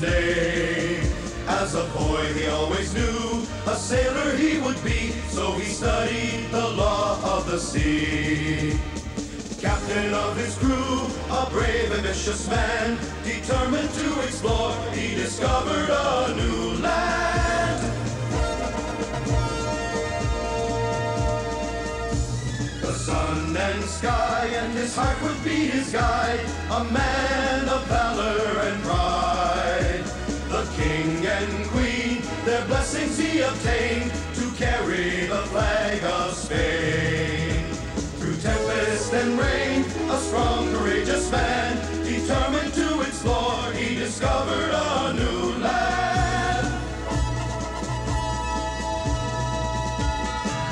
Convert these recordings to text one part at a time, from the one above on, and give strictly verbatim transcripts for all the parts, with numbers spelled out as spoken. his name. As a boy he always knew a sailor he would be, so he studied the law of the sea. Captain of his crew, a brave and vicious man, determined to explore, he discovered a new land. The sun and sky and his heart would be his guide, a man of valor and pride. The king and queen, their blessings he obtained, to carry the flag of Spain. Tempest and rain, a strong, courageous man, determined to explore, he discovered a new land.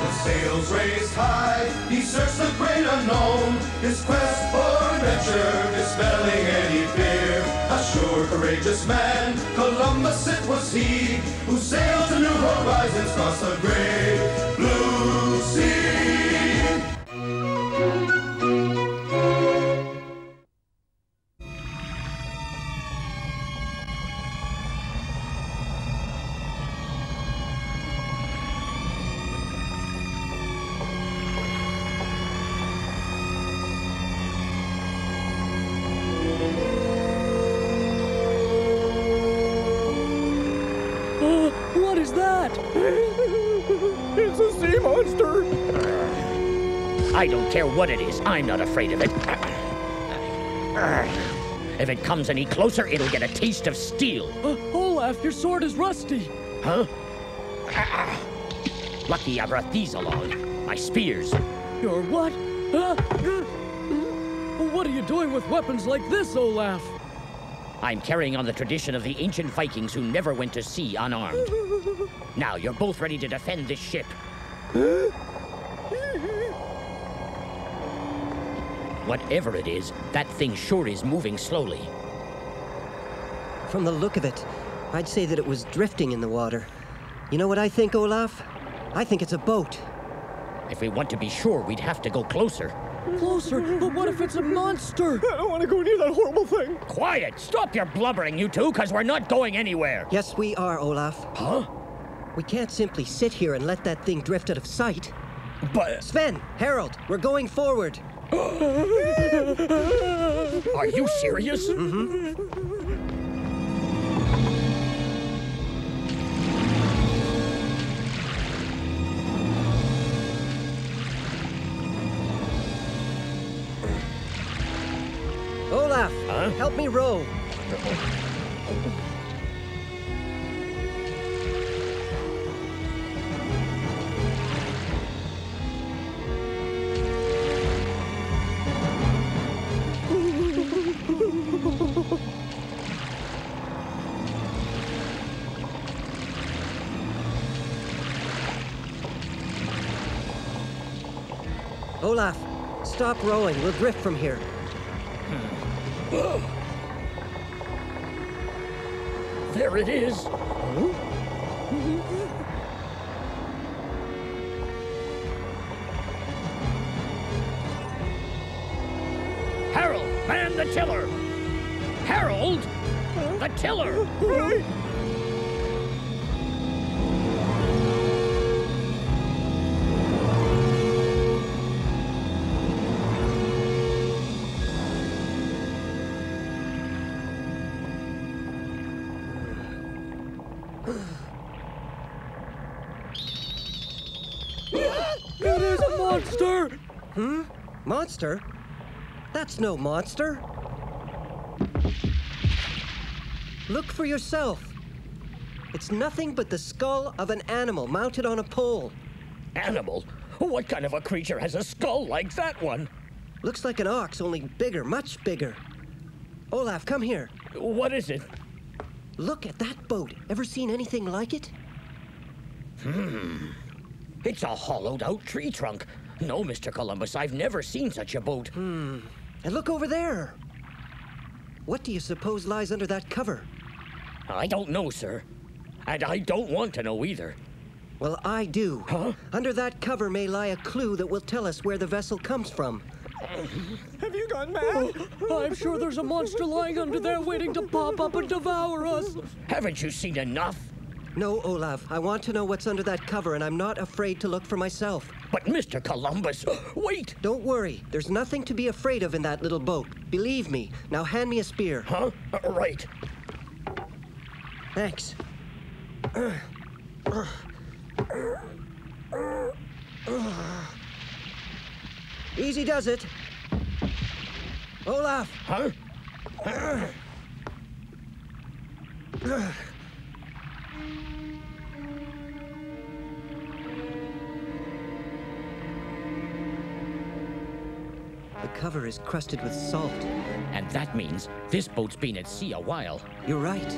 The sails raised high, he searched the great unknown, his quest for adventure, dispelling any fear. A sure, courageous man, Columbus it was he, who sailed to new horizons, across the great blue sea. I don't care what it is, I'm not afraid of it. If it comes any closer, it'll get a taste of steel. Uh, Olaf, your sword is rusty. Huh? Lucky I brought these along, my spears. Your what? What are you doing with weapons like this, Olaf? I'm carrying on the tradition of the ancient Vikings who never went to sea unarmed. Now, you're both ready to defend this ship. Whatever it is, that thing sure is moving slowly. From the look of it, I'd say that it was drifting in the water. You know what I think, Olaf? I think it's a boat. If we want to be sure, we'd have to go closer. Closer? But what if it's a monster? I don't want to go near that horrible thing. Quiet! Stop your blubbering, you two, because we're not going anywhere. Yes, we are, Olaf. Huh? We can't simply sit here and let that thing drift out of sight. But... Sven, Harold, we're going forward. Are you serious? Mm-hmm. Olaf, huh? Help me row. Olaf, stop rowing. We'll drift from here. Hmm. There it is. Huh? Harold, man the tiller. Harold, the tiller. Right. Hmm? Monster? That's no monster. Look for yourself. It's nothing but the skull of an animal mounted on a pole. Animal? What kind of a creature has a skull like that one? Looks like an ox, only bigger, much bigger. Olaf, come here. What is it? Look at that boat. Ever seen anything like it? Hmm. It's a hollowed-out tree trunk. No, Mister Columbus, I've never seen such a boat. Hmm. And look over there. What do you suppose lies under that cover? I don't know, sir. And I don't want to know either. Well, I do. Huh? Under that cover may lie a clue that will tell us where the vessel comes from. Have you gone mad? Oh, I'm sure there's a monster lying under there waiting to pop up and devour us. Haven't you seen enough? No, Olaf. I want to know what's under that cover, and I'm not afraid to look for myself. But Mister Columbus, wait! Don't worry. There's nothing to be afraid of in that little boat. Believe me. Now hand me a spear. Huh? Uh, right. Thanks. Uh, uh, uh, uh, uh. Easy does it. Olaf! Huh? Uh, uh. The cover is crusted with salt. And that means this boat's been at sea a while. You're right.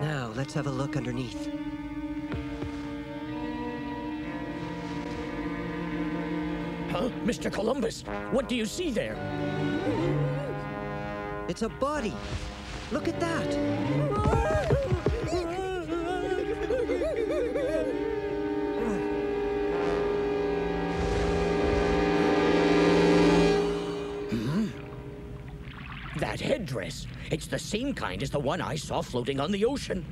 Now, let's have a look underneath. Huh? Mister Columbus, what do you see there? It's a body. Look at that. That headdress. It's the same kind as the one I saw floating on the ocean.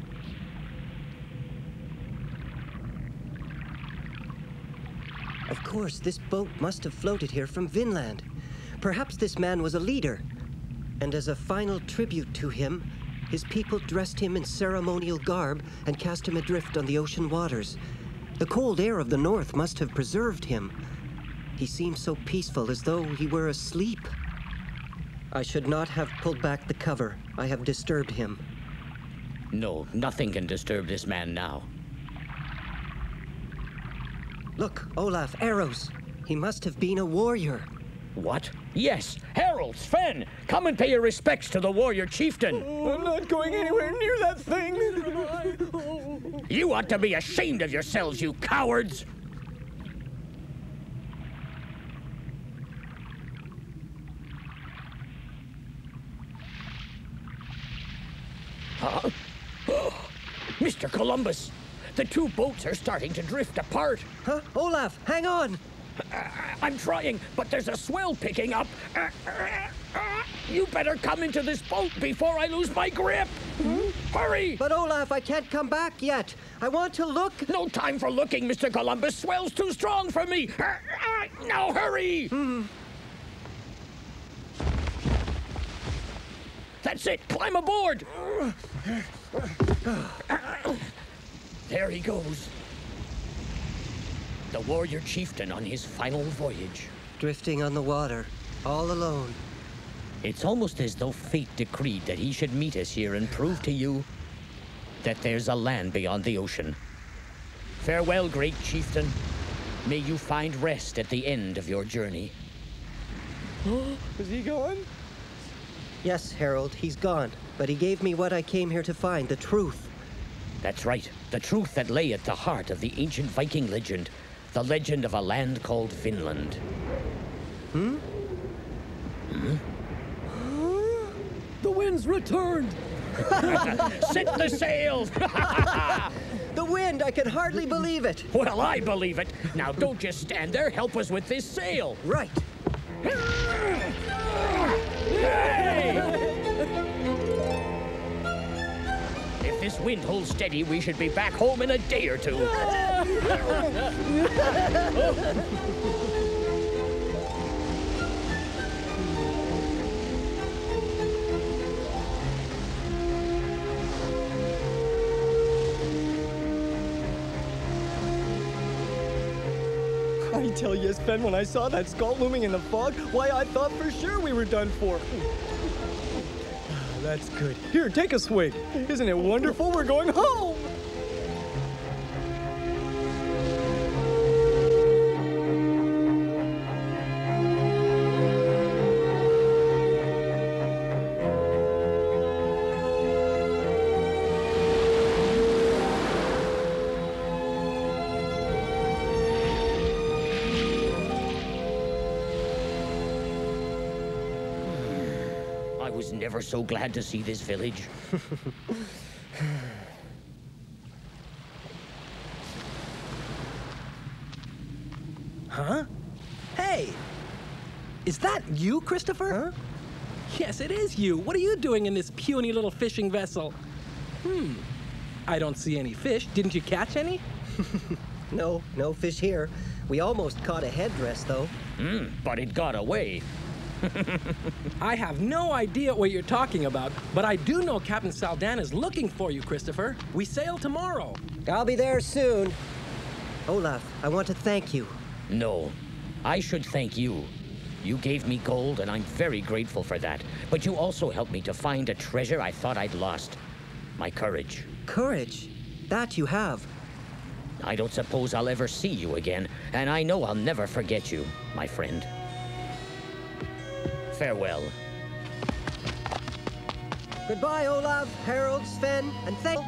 Of course, this boat must have floated here from Vinland. Perhaps this man was a leader. And as a final tribute to him, his people dressed him in ceremonial garb and cast him adrift on the ocean waters. The cold air of the north must have preserved him. He seemed so peaceful, as though he were asleep. I should not have pulled back the cover. I have disturbed him. No, nothing can disturb this man now. Look, Olaf, arrows. He must have been a warrior. What? Yes, Harold, Sven, come and pay your respects to the warrior chieftain. Oh, I'm not going anywhere near that thing. You ought to be ashamed of yourselves, you cowards. Huh? Oh, Mister Columbus, the two boats are starting to drift apart. Huh? Olaf, hang on! Uh, I'm trying, but there's a swell picking up. Uh, uh, uh, you better come into this boat before I lose my grip. Hmm? Hurry! But Olaf, I can't come back yet. I want to look. No time for looking, Mister Columbus. Swell's too strong for me. Uh, uh, now hurry! Hmm. That's it! Climb aboard! There he goes. The warrior chieftain on his final voyage. Drifting on the water, all alone. It's almost as though fate decreed that he should meet us here and prove to you that there's a land beyond the ocean. Farewell, great chieftain. May you find rest at the end of your journey. Is he gone? Yes, Harold, he's gone, but he gave me what I came here to find, the truth. That's right, the truth that lay at the heart of the ancient Viking legend, the legend of a land called Finland. Hmm? Hmm? The wind's returned! Set the sails! The wind, I can hardly believe it! Well, I believe it! Now, don't just stand there, help us with this sail! Right! If this wind holds steady, we should be back home in a day or two. I tell you, Sven, when I saw that skull looming in the fog, why, I thought for sure we were done for. That's good. Here, take a swig. Isn't it wonderful? We're going home! Never so glad to see this village. Huh? Hey! Is that you, Christopher? Huh? Yes, it is you. What are you doing in this puny little fishing vessel? Hmm. I don't see any fish. Didn't you catch any? No, no fish here. We almost caught a headdress, though. Mm, but it got away. I have no idea what you're talking about, but I do know Captain Saldan is looking for you, Christopher. We sail tomorrow. I'll be there soon. Olaf, I want to thank you. No, I should thank you. You gave me gold, and I'm very grateful for that. But you also helped me to find a treasure I thought I'd lost. My courage. Courage? That you have. I don't suppose I'll ever see you again, and I know I'll never forget you, my friend. Farewell. Goodbye, Olaf, Harold, Sven, and thank...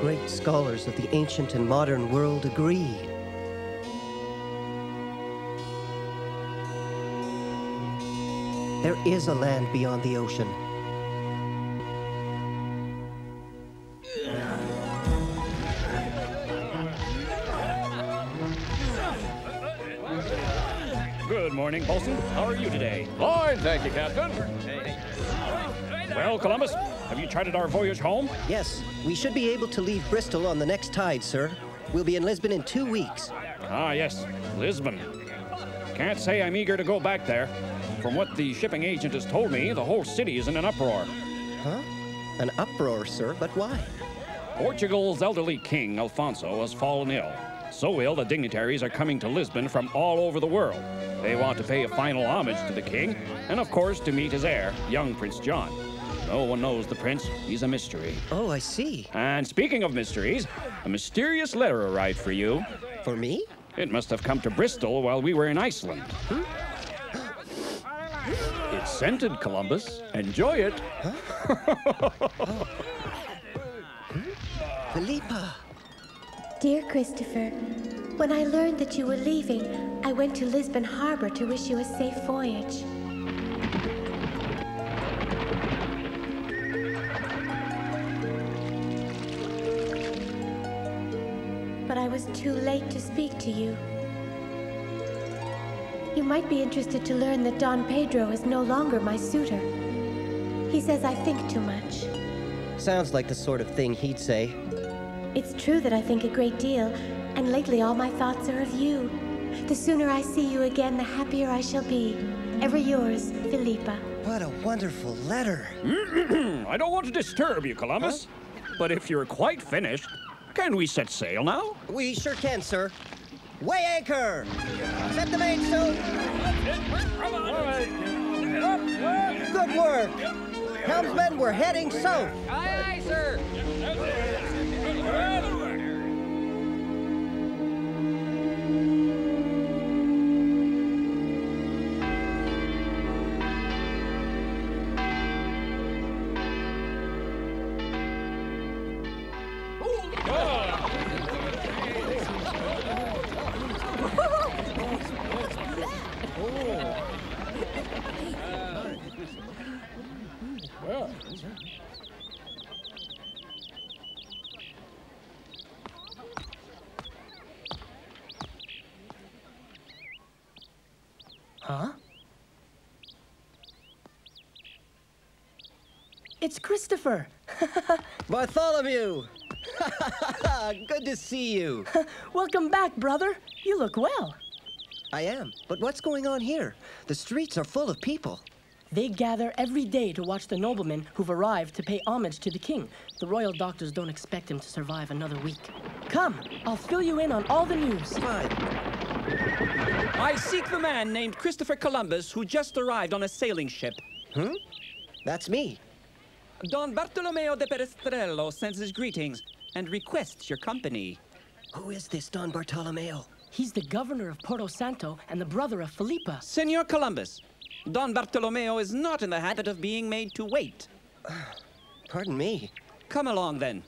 Great scholars of the ancient and modern world agree. There is a land beyond the ocean. Good morning, Paulson. How are you today? Fine, thank you, Captain. Well, Columbus, have you charted our voyage home? Yes. We should be able to leave Bristol on the next tide, sir. We'll be in Lisbon in two weeks. Ah, yes. Lisbon. Can't say I'm eager to go back there. From what the shipping agent has told me, the whole city is in an uproar. Huh? An uproar, sir? But why? Portugal's elderly king, Alfonso, has fallen ill. So ill, the dignitaries are coming to Lisbon from all over the world. They want to pay a final homage to the king, and of course to meet his heir, young Prince John. No one knows the prince. He's a mystery. Oh, I see. And speaking of mysteries, a mysterious letter arrived for you. For me? It must have come to Bristol while we were in Iceland. Hmm? It's scented, Columbus. Enjoy it. Huh? Oh. Hmm? Filipa. Dear Christopher, when I learned that you were leaving, I went to Lisbon Harbor to wish you a safe voyage. I was too late to speak to you. You might be interested to learn that Don Pedro is no longer my suitor. He says I think too much. Sounds like the sort of thing he'd say. It's true that I think a great deal, and lately all my thoughts are of you. The sooner I see you again, the happier I shall be. Ever yours, Filipa. What a wonderful letter. I don't want to disturb you, Columbus, huh? But if you're quite finished, can we set sail now? We sure can, sir. Weigh anchor! Set the mainsail! Good work! Helmsman, we're heading south! Aye, aye, sir! Huh? It's Christopher! Bartholomew! Good to see you. Welcome back, brother. You look well. I am, but what's going on here? The streets are full of people. They gather every day to watch the noblemen who've arrived to pay homage to the king. The royal doctors don't expect him to survive another week. Come, I'll fill you in on all the news. Fine. I seek the man named Christopher Columbus who just arrived on a sailing ship. Hmm? That's me. Don Bartolomeo de Perestrello sends his greetings and requests your company. Who is this Don Bartolomeo? He's the governor of Porto Santo and the brother of Filipa. Senor Columbus, Don Bartolomeo is not in the habit of being made to wait. Uh, pardon me. Come along, then.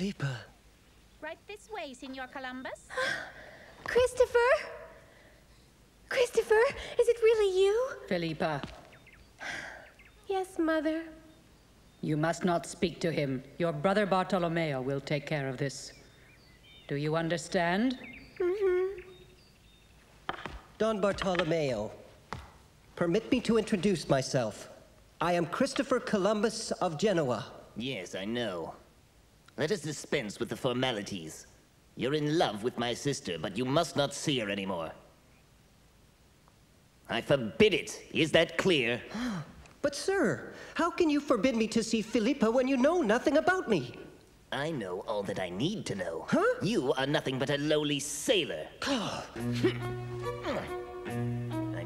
Filipa. Right this way, Signor Columbus. Christopher? Christopher, is it really you? Filipa. Yes, Mother. You must not speak to him. Your brother Bartolomeo will take care of this. Do you understand? Mm-hmm. Don Bartolomeo, permit me to introduce myself. I am Christopher Columbus of Genoa. Yes, I know. Let us dispense with the formalities. You're in love with my sister, but you must not see her anymore. I forbid it. Is that clear? But sir, how can you forbid me to see Filipa when you know nothing about me? I know all that I need to know. Huh? You are nothing but a lowly sailor. I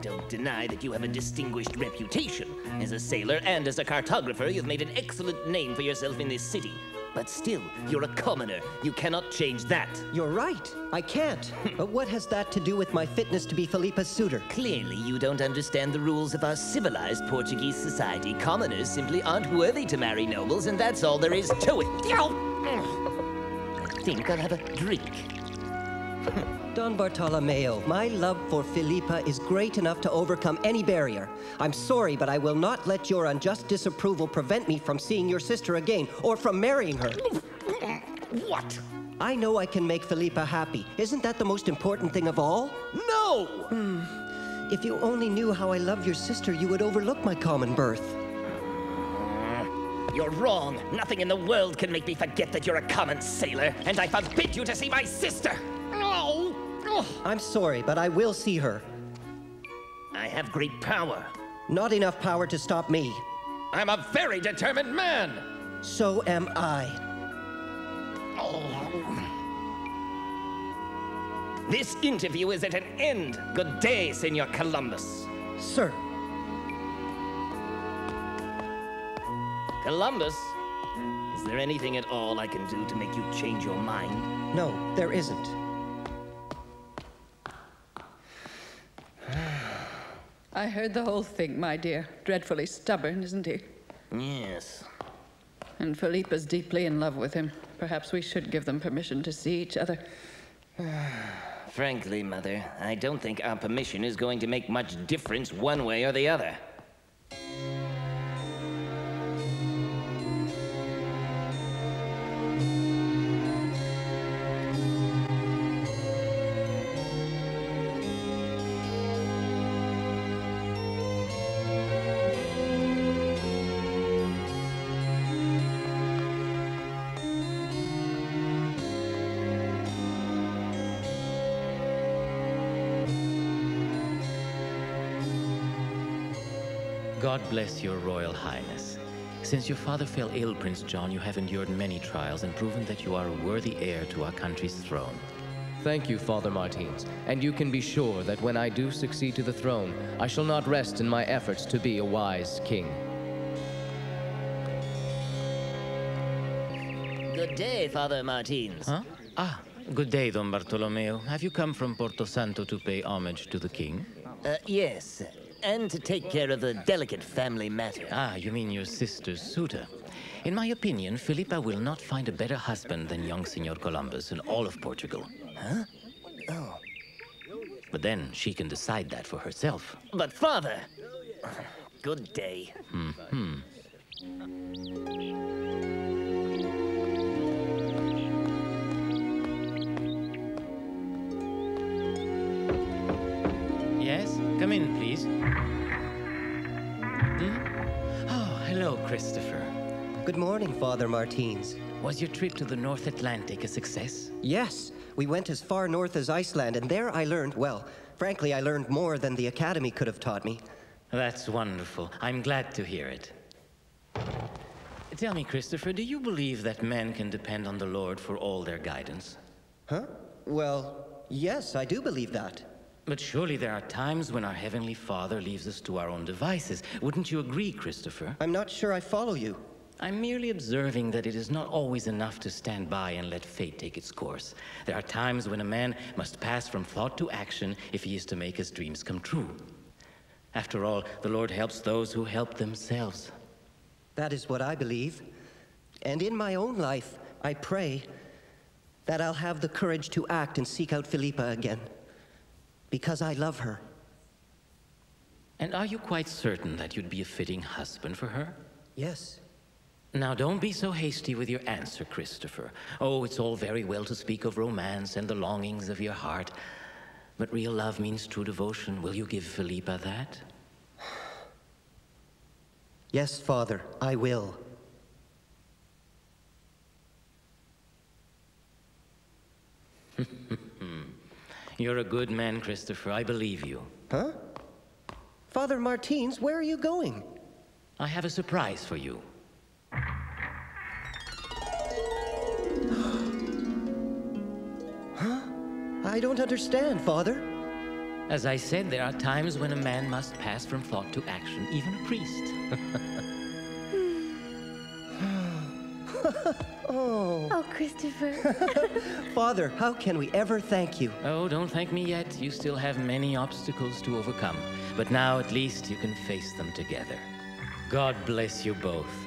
don't deny that you have a distinguished reputation. As a sailor and as a cartographer, you've made an excellent name for yourself in this city. But still, you're a commoner. You cannot change that. You're right. I can't. But what has that to do with my fitness to be Filipa's suitor? Clearly, you don't understand the rules of our civilized Portuguese society. Commoners simply aren't worthy to marry nobles, and that's all there is to it. I think I'll have a drink. Don Bartolomeo, my love for Filipa is great enough to overcome any barrier. I'm sorry, but I will not let your unjust disapproval prevent me from seeing your sister again, or from marrying her. What? I know I can make Filipa happy. Isn't that the most important thing of all? No! Hmm. If you only knew how I love your sister, you would overlook my common birth. You're wrong. Nothing in the world can make me forget that you're a common sailor, and I forbid you to see my sister! No! I'm sorry, but I will see her. I have great power. Not enough power to stop me. I'm a very determined man. So am I. Oh. This interview is at an end. Good day, Signor Columbus. Sir. Columbus, is there anything at all I can do to make you change your mind? No, there isn't. I heard the whole thing, my dear. Dreadfully stubborn, isn't he? Yes. And Filipa's deeply in love with him. Perhaps we should give them permission to see each other. Frankly, Mother, I don't think our permission is going to make much difference one way or the other. God bless your Royal Highness. Since your father fell ill, Prince John, you have endured many trials and proven that you are a worthy heir to our country's throne. Thank you, Father Martins, and you can be sure that when I do succeed to the throne, I shall not rest in my efforts to be a wise king. Good day, Father Martins. Huh? Ah, good day, Don Bartolomeo. Have you come from Porto Santo to pay homage to the king? Uh, yes. And to take care of a delicate family matter. Ah, you mean your sister's suitor. In my opinion, Filipa will not find a better husband than young Signor Columbus in all of Portugal. Huh? Oh. But then she can decide that for herself. But Father! Good day. Mm-hmm. Yes? Come in, please. Hmm? Oh, hello, Christopher. Good morning, Father Martins. Was your trip to the North Atlantic a success? Yes. We went as far north as Iceland, and there I learned, well, frankly, I learned more than the Academy could have taught me. That's wonderful. I'm glad to hear it. Tell me, Christopher, do you believe that men can depend on the Lord for all their guidance? Huh? Well, yes, I do believe that. But surely there are times when our Heavenly Father leaves us to our own devices. Wouldn't you agree, Christopher? I'm not sure I follow you. I'm merely observing that it is not always enough to stand by and let fate take its course. There are times when a man must pass from thought to action if he is to make his dreams come true. After all, the Lord helps those who help themselves. That is what I believe. And in my own life, I pray that I'll have the courage to act and seek out Filipa again, because I love her. And are you quite certain that you'd be a fitting husband for her? Yes. Now, don't be so hasty with your answer, Christopher. Oh, it's all very well to speak of romance and the longings of your heart, but real love means true devotion. Will you give Filipa that? Yes, Father, I will. You're a good man, Christopher. I believe you. Huh? Father Martins, where are you going? I have a surprise for you. Huh? I don't understand, Father. As I said, there are times when a man must pass from thought to action, even a priest. Oh. Oh, Christopher. Father, how can we ever thank you? Oh, don't thank me yet. You still have many obstacles to overcome. But now, at least, you can face them together. God bless you both.